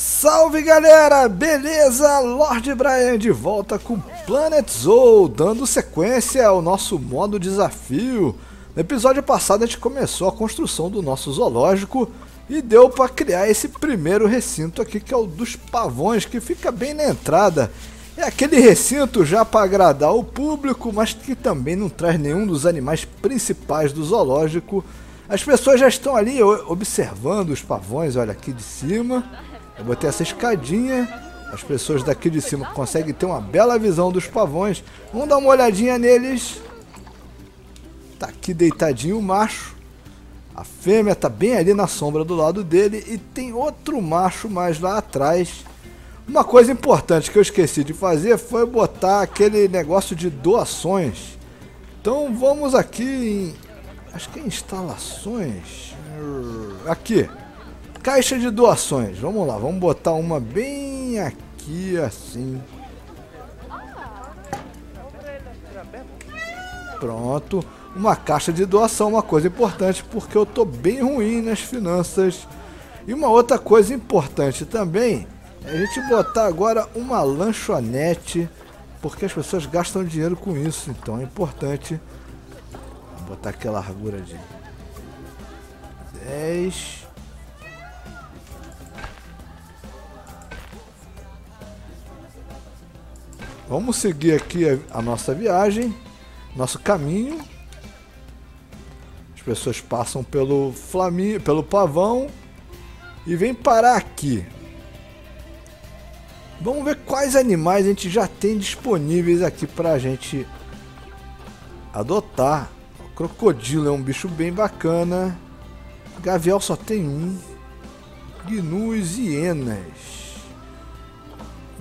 Salve galera, beleza? LordBrian de volta com Planet Zoo, dando sequência ao nosso modo desafio. No episódio passado a gente começou a construção do nosso zoológico e deu para criar esse primeiro recinto aqui, que é o dos pavões, que fica bem na entrada. É aquele recinto já para agradar o público, mas que também não traz nenhum dos animais principais do zoológico. As pessoas já estão ali observando os pavões, olha aqui de cima. Eu botei essa escadinha, as pessoas daqui de cima conseguem ter uma bela visão dos pavões. Vamos dar uma olhadinha neles. Tá aqui deitadinho o macho. A fêmea tá bem ali na sombra do lado dele e tem outro macho mais lá atrás. Uma coisa importante que eu esqueci de fazer foi botar aquele negócio de doações. Então vamos aqui em... acho que é instalações. Aqui. Caixa de doações, vamos lá, vamos botar uma bem aqui, assim. Pronto, uma caixa de doação, uma coisa importante, porque eu tô bem ruim nas finanças. E uma outra coisa importante também, é a gente botar agora uma lanchonete, porque as pessoas gastam dinheiro com isso, então é importante. Vou botar aqui a largura de 10... Vamos seguir aqui a nossa viagem, nosso caminho. As pessoas passam pelo pavão e vêm parar aqui. Vamos ver quais animais a gente já tem disponíveis aqui para a gente adotar. O crocodilo é um bicho bem bacana. Gavial só tem um. Gnus e hienas.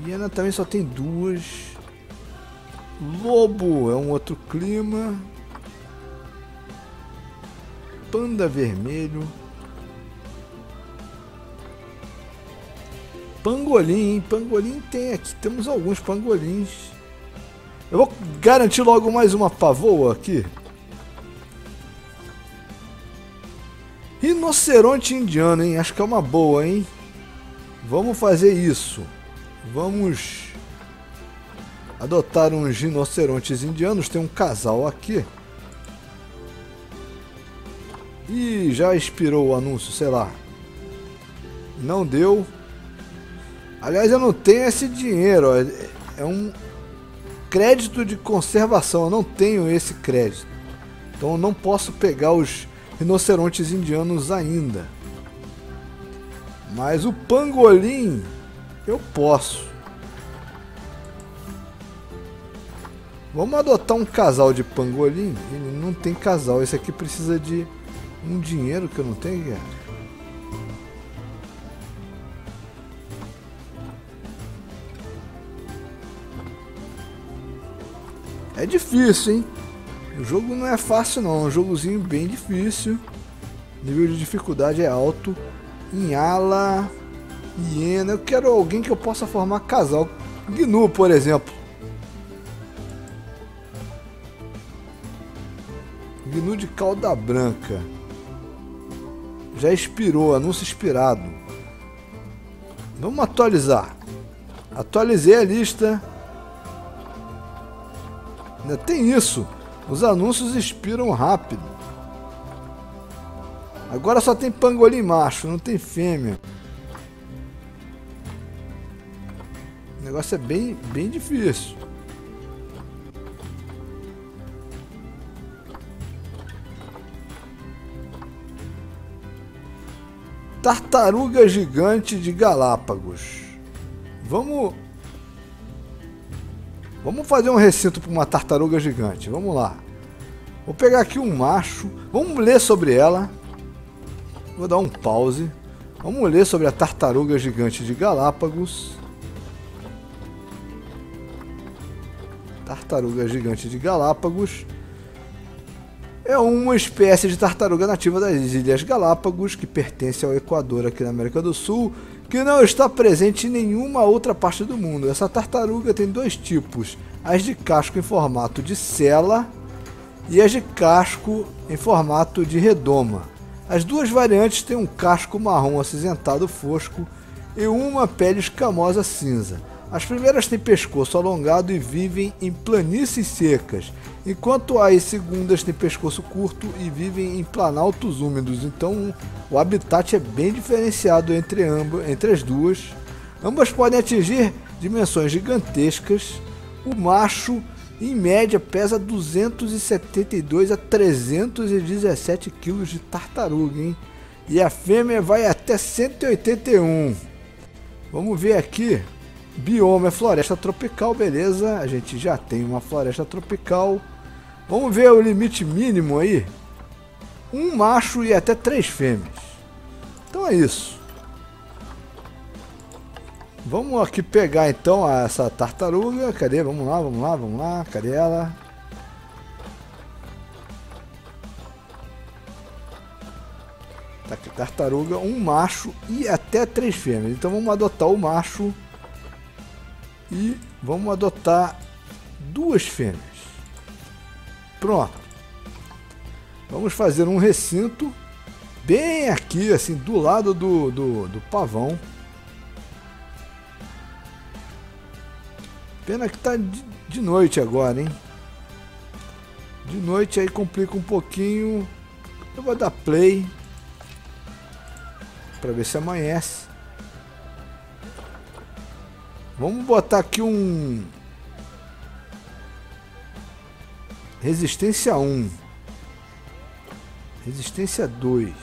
Hiena também só tem duas. Lobo é um outro clima. Panda vermelho. Pangolim, hein? Pangolim tem aqui. Temos alguns pangolins. Eu vou garantir logo mais uma pavoa aqui. Rinoceronte indiano, hein? Acho que é uma boa, hein? Vamos fazer isso. Vamos... adotaram uns rinocerontes indianos, tem um casal aqui. Ih, já expirou o anúncio, sei lá. Não deu. Aliás, eu não tenho esse dinheiro, ó. É um crédito de conservação, eu não tenho esse crédito. Então eu não posso pegar os rinocerontes indianos ainda. Mas o pangolim eu posso. Vamos adotar um casal de pangolim? Ele não tem casal. Esse aqui precisa de um dinheiro que eu não tenho, cara. É difícil, hein? O jogo não é fácil, não. É um jogozinho bem difícil. O nível de dificuldade é alto. Inhala, hiena. Eu quero alguém que eu possa formar casal. Gnu, por exemplo. Gnu de cauda branca. Já expirou, anúncio expirado. Vamos atualizar. Atualizei a lista. Ainda tem isso. Os anúncios expiram rápido. Agora só tem pangolim macho, não tem fêmea. O negócio é bem difícil. Tartaruga gigante de Galápagos. Vamos fazer um recinto para uma tartaruga gigante. Vamos lá. Vou pegar aqui um macho. Vamos ler sobre ela. Vou dar um pause. Vamos ler sobre a tartaruga gigante de Galápagos. Tartaruga gigante de Galápagos. É uma espécie de tartaruga nativa das Ilhas Galápagos, que pertence ao Equador aqui na América do Sul, que não está presente em nenhuma outra parte do mundo. Essa tartaruga tem dois tipos, as de casco em formato de sela e as de casco em formato de redoma. As duas variantes têm um casco marrom acinzentado fosco e uma pele escamosa cinza. As primeiras têm pescoço alongado e vivem em planícies secas, enquanto as segundas têm pescoço curto e vivem em planaltos úmidos. Então o habitat é bem diferenciado entre as duas. Ambas podem atingir dimensões gigantescas. O macho, em média, pesa 272 a 317 kg de tartaruga, hein? E a fêmea vai até 181. Vamos ver aqui. Bioma é floresta tropical, beleza. A gente já tem uma floresta tropical. Vamos ver o limite mínimo aí. Um macho e até 3 fêmeas. Então é isso. Vamos aqui pegar então essa tartaruga. Cadê? Vamos lá, vamos lá, vamos lá. Cadê ela? Tá aqui, tartaruga, um macho e até 3 fêmeas. Então vamos adotar o macho. E vamos adotar 2 fêmeas. Pronto. Vamos fazer um recinto bem aqui, assim, do lado do pavão. Pena que tá de noite agora, hein? De noite aí complica um pouquinho. Eu vou dar play para ver se amanhece. Vamos botar aqui um... Resistência 1. Resistência 2.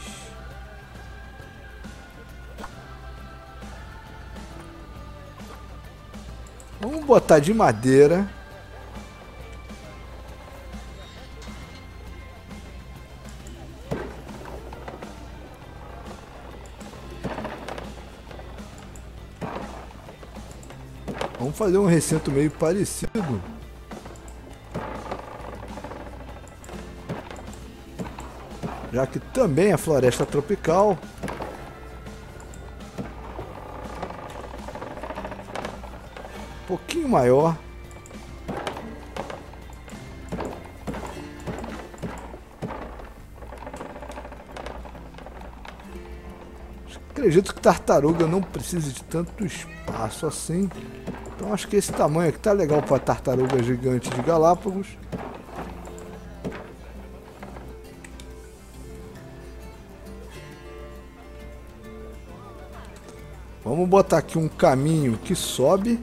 Vamos botar de madeira. Vamos fazer um recinto meio parecido. Já que também é floresta tropical. Um pouquinho maior. Acredito que tartaruga não precise de tanto espaço assim. Então acho que esse tamanho aqui tá legal para tartaruga gigante de Galápagos. Vamos botar aqui um caminho que sobe.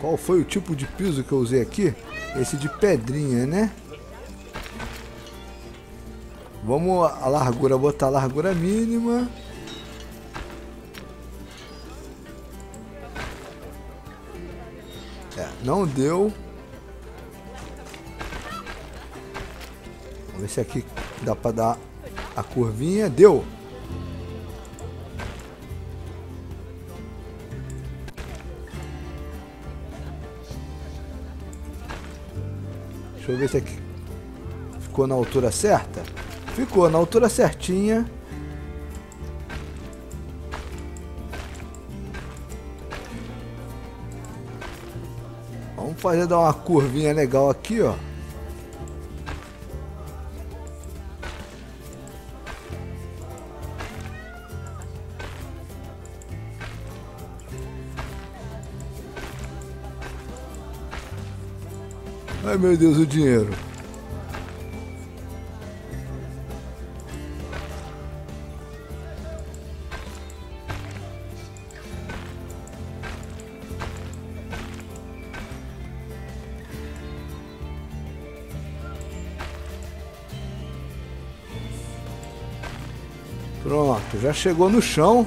Qual foi o tipo de piso que eu usei aqui? Esse de pedrinha, né? Vamos a largura, botar a largura mínima. Não deu. Vamos ver se aqui dá para dar a curvinha. Deu. Deixa eu ver se aqui ficou na altura certa. Ficou na altura certinha. Vamos fazer dar uma curvinha legal aqui, ó. Ai, meu Deus, o dinheiro. Pronto, já chegou no chão.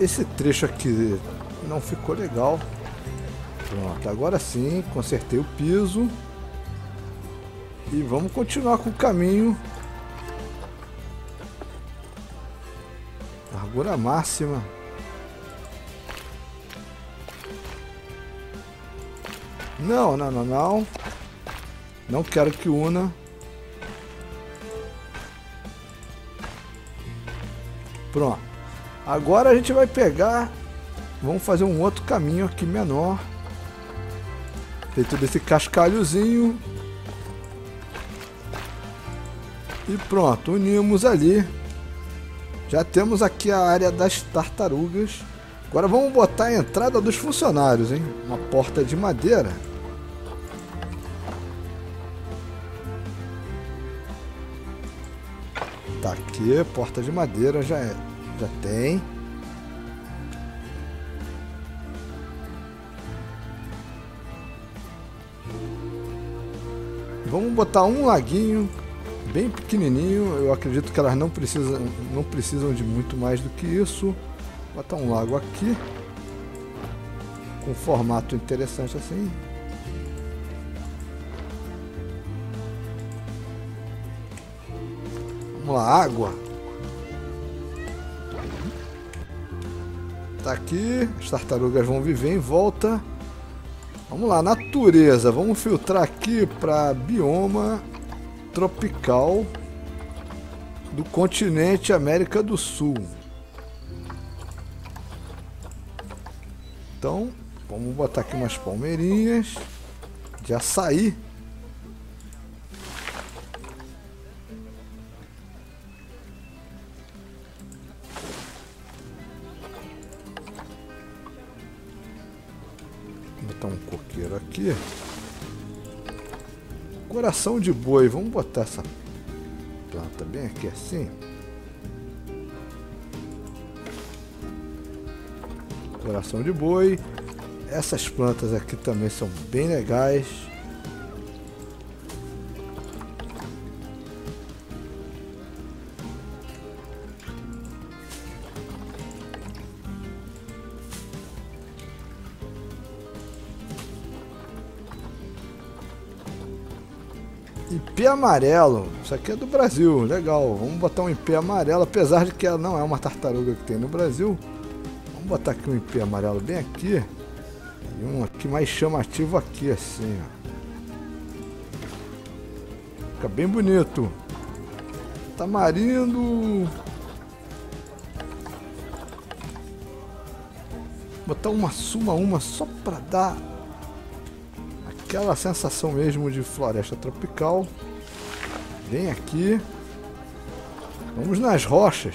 Esse trecho aqui não ficou legal. Pronto, agora sim, consertei o piso. E vamos continuar com o caminho. Largura máxima. Não, não, não, não. Não quero que una. Pronto. Agora a gente vai pegar... Vamos fazer um outro caminho aqui menor. Tem todo esse cascalhozinho. E pronto, unimos ali. Já temos aqui a área das tartarugas. Agora vamos botar a entrada dos funcionários, hein? Uma porta de madeira. Tá aqui, porta de madeira já tem. Vamos botar um laguinho bem pequenininho. Eu acredito que elas não precisam de muito mais do que isso. Botar um lago aqui com um formato interessante assim. Vamos lá, água. Tá aqui, as tartarugas vão viver em volta. Vamos lá, natureza. Vamos filtrar aqui para bioma tropical do continente América do Sul. Então, vamos botar aqui umas palmeirinhas de açaí. Vou botar um coqueiro aqui. Coração de boi, vamos botar essa planta bem aqui assim. Coração de boi. Essas plantas aqui também são bem legais. Ipê amarelo. Isso aqui é do Brasil. Legal. Vamos botar um ipê amarelo. Apesar de que ela não é uma tartaruga que tem no Brasil. Vou botar aqui um ipê amarelo bem aqui e um aqui mais chamativo aqui assim, ó. Fica bem bonito. Tamarindo. Vou botar uma só para dar aquela sensação mesmo de floresta tropical. Vem aqui. Vamos nas rochas.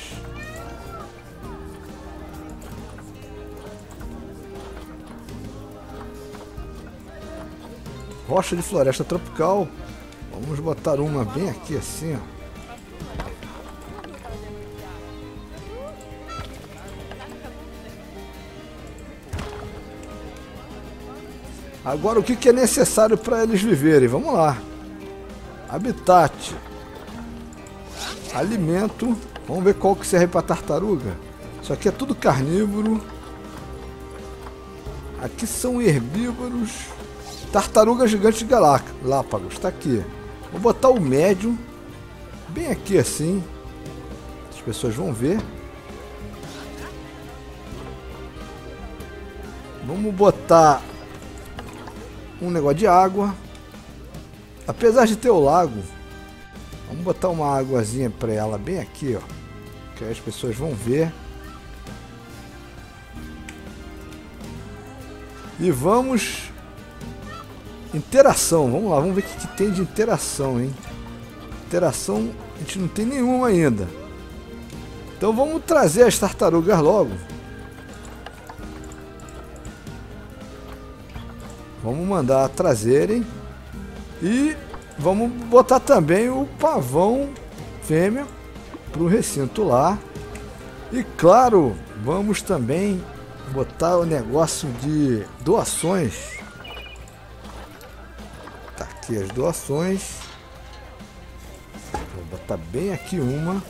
Rocha de floresta tropical. Vamos botar uma bem aqui assim, ó. Agora o que é necessário para eles viverem? Vamos lá. Habitat. Alimento. Vamos ver qual que serve para tartaruga. Isso aqui é tudo carnívoro. Aqui são herbívoros. Tartaruga gigante de Galápagos, tá aqui. Vou botar o médium, bem aqui assim. As pessoas vão ver. Vamos botar um negócio de água. Apesar de ter o lago, vamos botar uma águazinha pra ela bem aqui, ó. Que aí as pessoas vão ver. E vamos... Interação, vamos lá, vamos ver o que tem de interação, hein? Interação, a gente não tem nenhuma ainda. Então vamos trazer as tartarugas logo. Vamos mandar trazerem. E vamos botar também o pavão fêmea para o recinto lá. E claro, vamos também botar o negócio de doações. Aqui as doações. Vou botar bem aqui uma.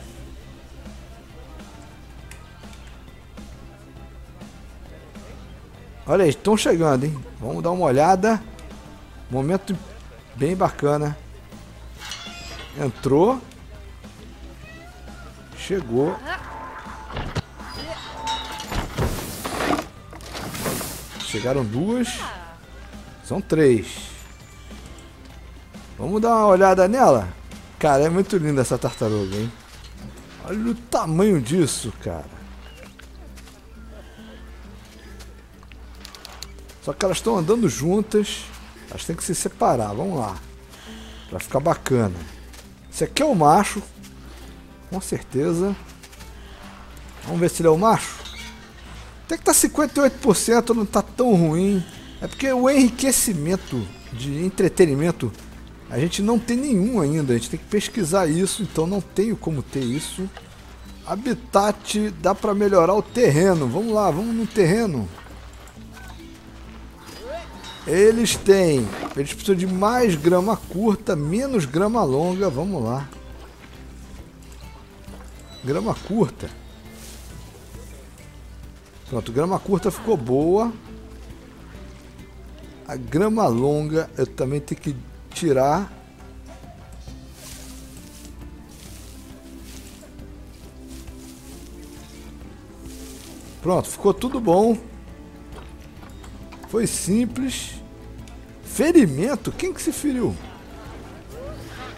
Olha aí, estão chegando, hein? Vamos dar uma olhada. Momento bem bacana. Entrou. Chegou. Chegaram duas. São três. Vamos dar uma olhada nela? Cara, é muito linda essa tartaruga, hein? Olha o tamanho disso, cara. Só que elas estão andando juntas. Acho que tem que se separar, vamos lá. Pra ficar bacana. Esse aqui é o macho. Com certeza. Vamos ver se ele é o macho. Até que tá 58%, não tá tão ruim. É porque o enriquecimento de entretenimento a gente não tem nenhum ainda. A gente tem que pesquisar isso, então não tenho como ter isso. Habitat, dá pra melhorar o terreno. Vamos lá, vamos no terreno. Eles precisam de mais grama curta, menos grama longa. Vamos lá. Grama curta. Pronto, grama curta ficou boa. A grama longa eu também tenho que tirar. Pronto, ficou tudo bom. Foi simples. Ferimento? Quem que se feriu?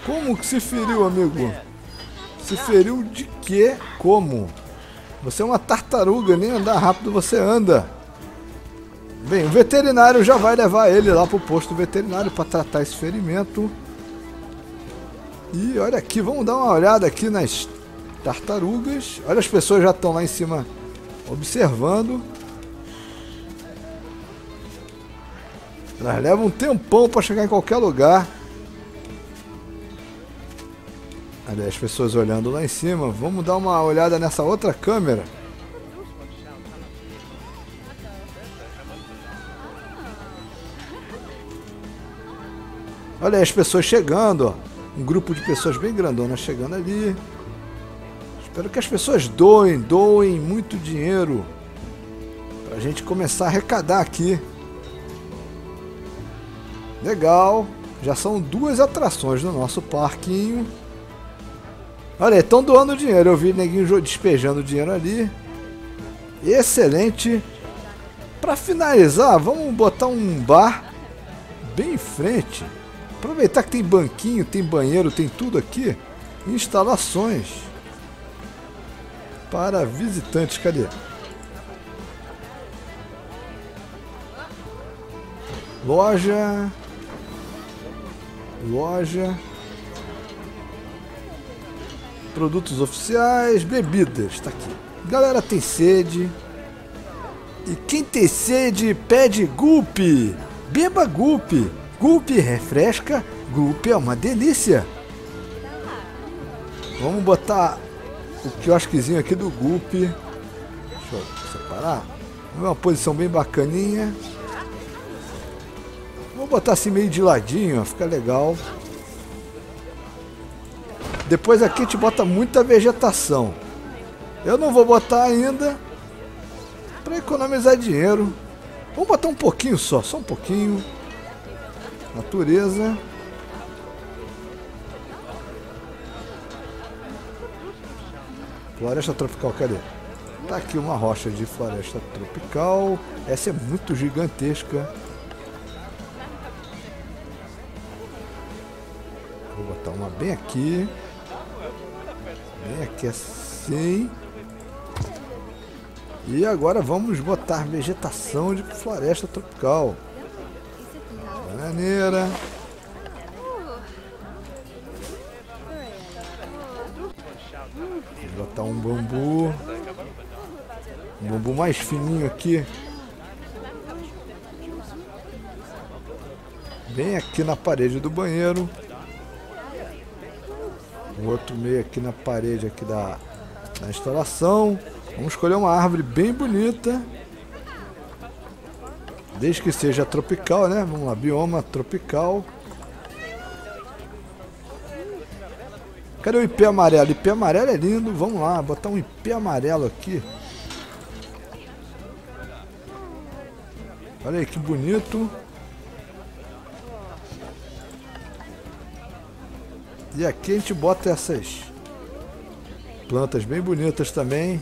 Como que se feriu, amigo? Se feriu de quê? Como? Você é uma tartaruga, nem andar rápido você anda. Bem, o veterinário já vai levar ele lá pro posto veterinário para tratar esse ferimento. E olha aqui, vamos dar uma olhada aqui nas tartarugas. Olha, as pessoas já estão lá em cima observando. Elas levam um tempão para chegar em qualquer lugar. Aliás, as pessoas olhando lá em cima. Vamos dar uma olhada nessa outra câmera. Olha aí as pessoas chegando, ó. Um grupo de pessoas bem grandonas chegando ali. Espero que as pessoas doem muito dinheiro pra gente começar a arrecadar aqui. Legal, já são duas atrações no nosso parquinho. Olha, estão doando dinheiro, eu vi neguinho despejando dinheiro ali. Excelente. Para finalizar, vamos botar um bar bem em frente. Aproveitar que tem banquinho, tem banheiro, tem tudo aqui. Instalações para visitantes, cadê? Loja... Loja, produtos oficiais, bebidas, tá aqui. Galera tem sede. E quem tem sede pede Guppy. Beba Guppy. Guppy refresca. Guppy é uma delícia. Vamos botar o quiosquezinho aqui do Guppy. Deixa eu separar. Uma posição bem bacaninha. Vou botar assim meio de ladinho, ó, fica legal. Depois aqui a gente bota muita vegetação. Eu não vou botar ainda para economizar dinheiro. Vamos botar um pouquinho só um pouquinho. Natureza. Floresta tropical, cadê? Tá aqui uma rocha de floresta tropical. Essa é muito gigantesca. Vou botar uma bem aqui. Bem aqui assim. E agora vamos botar vegetação de floresta tropical. Bananeira. Vou botar um bambu. Um bambu mais fininho aqui. Bem aqui na parede do banheiro. Um outro meio aqui na parede aqui da instalação. Vamos escolher uma árvore bem bonita. Desde que seja tropical, né? Vamos lá, bioma tropical. Cadê o ipê amarelo? Ipê amarelo é lindo. Vamos lá, botar um ipê amarelo aqui. Olha aí que bonito. E aqui a gente bota essas plantas bem bonitas também.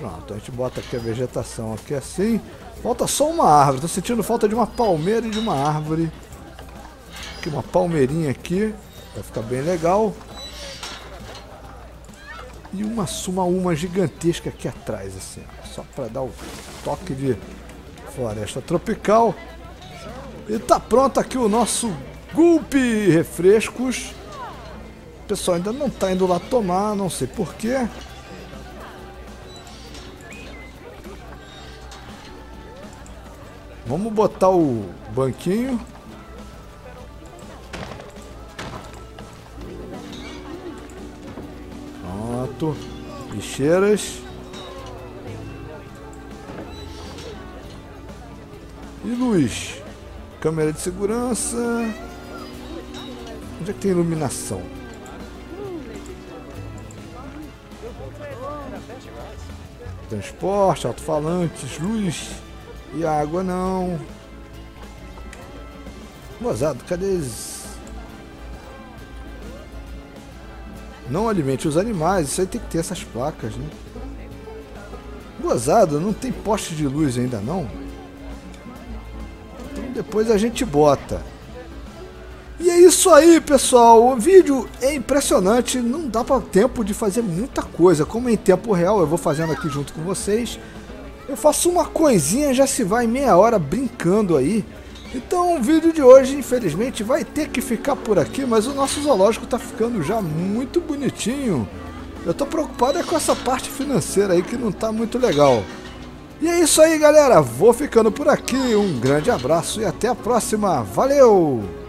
Pronto, a gente bota aqui a vegetação aqui assim. Falta só uma árvore. Tô sentindo falta de uma palmeira e de uma árvore. Aqui, uma palmeirinha aqui. Vai ficar bem legal. E uma sumaúma gigantesca aqui atrás, assim. Só pra dar o toque de floresta tropical. E tá pronto aqui o nosso Guppy Refrescos. O pessoal ainda não tá indo lá tomar, não sei porquê. Vamos botar o banquinho. Pronto. Lixeiras. E luz. Câmera de segurança. Onde é que tem iluminação? Transporte, alto-falantes, luz e água não. Gozado, cadê eles? Não alimente os animais, isso aí tem que ter essas placas, né? Gozado, não tem poste de luz ainda não? Então depois a gente bota. E é isso aí, pessoal. O vídeo é impressionante. Não dá para tempo de fazer muita coisa. Como em tempo real, eu vou fazendo aqui junto com vocês. Eu faço uma coisinha, já se vai meia hora brincando aí. Então o vídeo de hoje, infelizmente, vai ter que ficar por aqui. Mas o nosso zoológico tá ficando já muito bonitinho. Eu tô preocupado é com essa parte financeira aí que não tá muito legal. E é isso aí, galera. Vou ficando por aqui. Um grande abraço e até a próxima. Valeu!